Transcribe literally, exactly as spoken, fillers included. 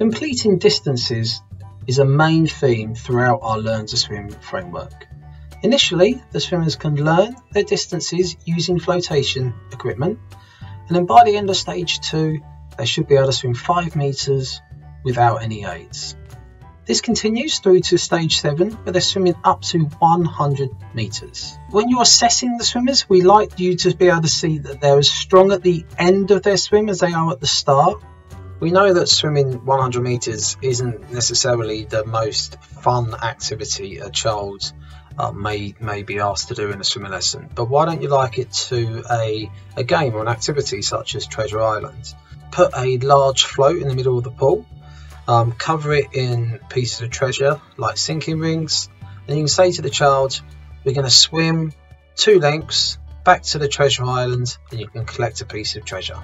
Completing distances is a main theme throughout our Learn to Swim framework. Initially, the swimmers can learn their distances using flotation equipment, and then by the end of stage two, they should be able to swim five meters without any aids. This continues through to stage seven, where they're swimming up to one hundred meters. When you're assessing the swimmers, we like you to be able to see that they're as strong at the end of their swim as they are at the start. We know that swimming one hundred meters isn't necessarily the most fun activity a child Uh, may may be asked to do in a swimming lesson, but why don't you like it to a, a game or an activity such as Treasure Island? Put a large float in the middle of the pool, um, cover it in pieces of treasure like sinking rings, and you can say to the child, we're going to swim two lengths back to the Treasure Island and you can collect a piece of treasure.